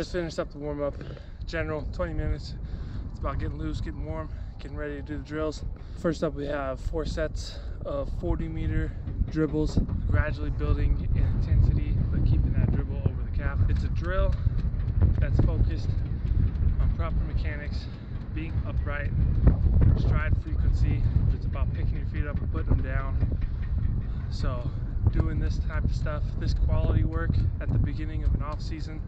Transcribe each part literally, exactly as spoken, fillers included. Just finished up the warm-up, general twenty minutes. It's about getting loose, getting warm, getting ready to do the drills. First up, we have four sets of forty meter dribbles, gradually building in intensity but keeping that dribble over the calf. It's a drill that's focused on proper mechanics, being upright, stride frequency. It's about picking your feet up and putting them down. So doing this type of stuff, this quality work at the beginning of an off season,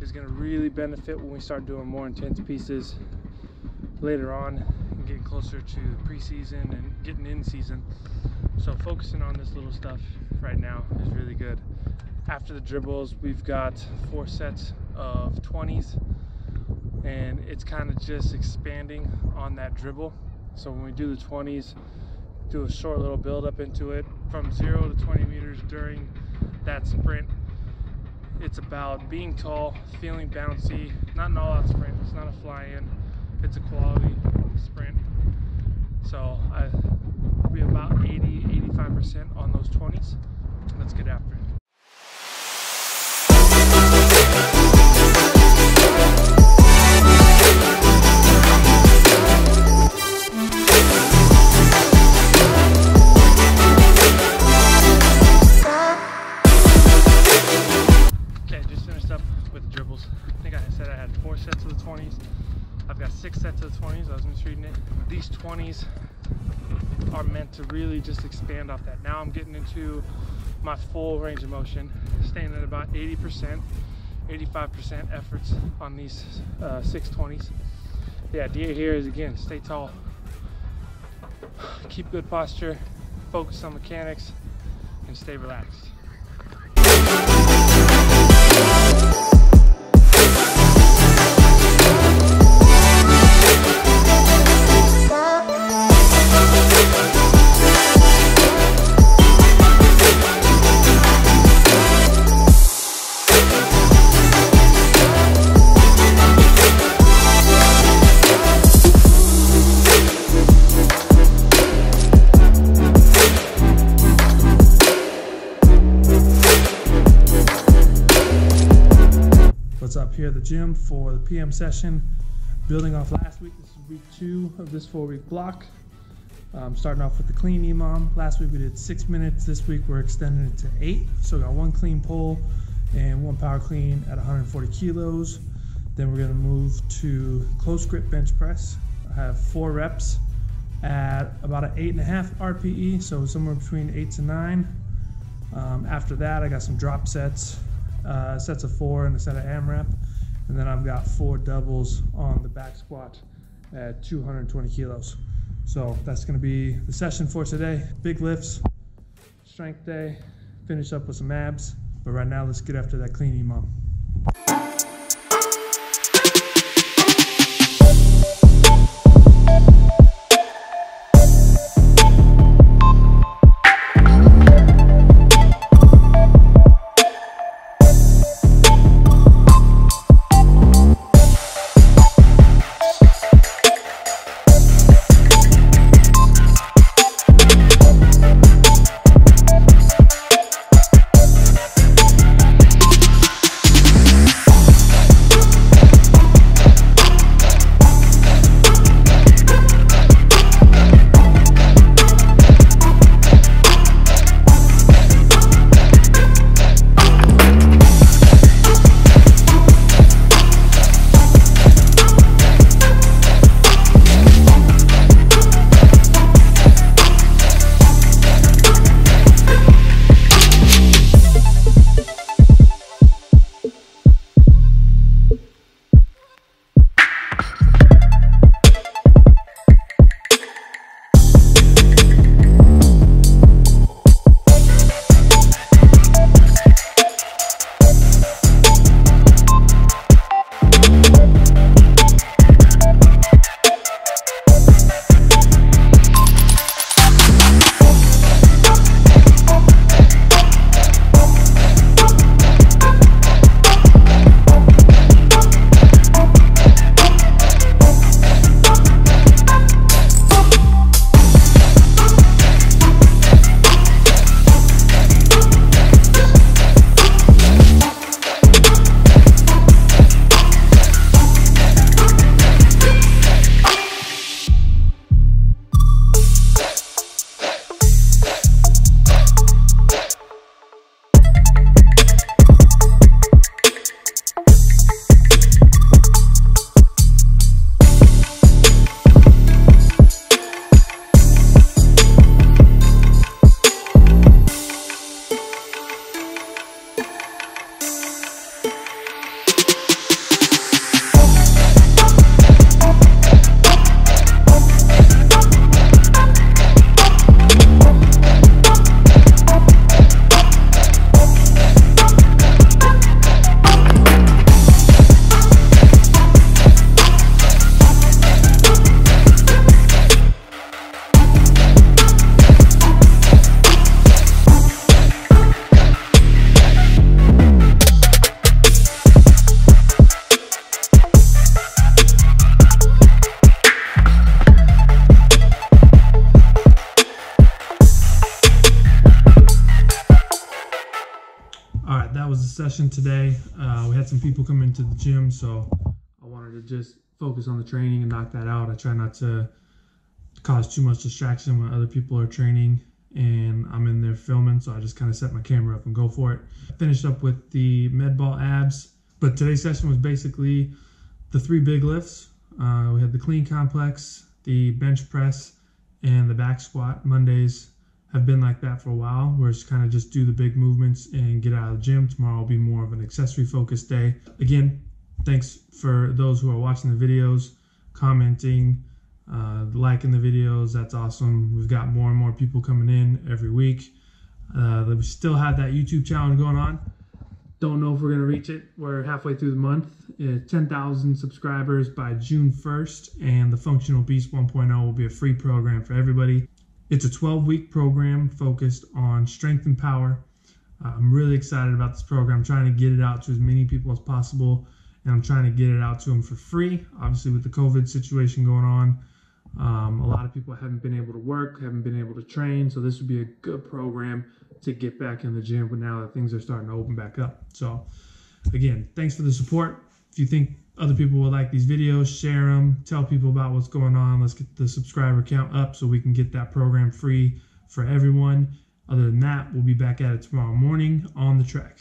is going to really benefit when we start doing more intense pieces later on and getting closer to preseason and getting in season. So focusing on this little stuff right now is really good. After the dribbles, we've got four sets of twenties, and it's kind of just expanding on that dribble. So when we do the twenties, do a short little build up into it from zero to twenty meters during that sprint. It's about being tall, feeling bouncy, not an all-out sprint, it's not a fly-in, it's a quality sprint. So I, we have about eighty, eighty-five percent on those twenties. Let's get after it. twenties are meant to really just expand off that. Now I'm getting into my full range of motion, staying at about eighty percent, eighty-five percent efforts on these uh, six twenties. The idea here is, again, stay tall, keep good posture, focus on mechanics, and stay relaxed. Up here at the gym for the P M session, building off last week. This is week two of this four week block. Um, starting off with the clean E M O M. Last week we did six minutes. This week we're extending it to eight. So we got one clean pull and one power clean at one hundred forty kilos. Then we're going to move to close grip bench press. I have four reps at about an eight and a half R P E, so somewhere between eight to nine. Um, after that, I got some drop sets. Uh, sets of four and a set of AMRAP, and then I've got four doubles on the back squat at two hundred twenty kilos. So that's going to be the session for today. Big lifts, strength day, finish up with some abs, but right now let's get after that clean E M O M. session today. Uh, we had some people come into the gym, so I wanted to just focus on the training and knock that out. I try not to cause too much distraction when other people are training and I'm in there filming, so I just kind of set my camera up and go for it. Finished up with the med ball abs, but today's session was basically the three big lifts. Uh, we had the clean complex, the bench press, and the back squat. Mondays have been like that for a while, where it's kind of just do the big movements and get out of the gym. Tomorrow will be more of an accessory focused day. Again, thanks for those who are watching the videos, commenting, uh, liking the videos. That's awesome. We've got more and more people coming in every week. Uh, we still have that YouTube challenge going on. Don't know if we're gonna reach it. We're halfway through the month. It's ten thousand subscribers by June first, and the Functional Beast one point oh will be a free program for everybody. It's a twelve week program focused on strength and power. Uh, I'm really excited about this program. I'm trying to get it out to as many people as possible, and I'm trying to get it out to them for free. Obviously, with the COVID situation going on, um, a lot of people haven't been able to work, haven't been able to train, so this would be a good program to get back in the gym, but now that things are starting to open back up. So again, thanks for the support. If you think other people will like these videos, share them, tell people about what's going on. Let's get the subscriber count up so we can get that program free for everyone. Other than that, we'll be back at it tomorrow morning on the track.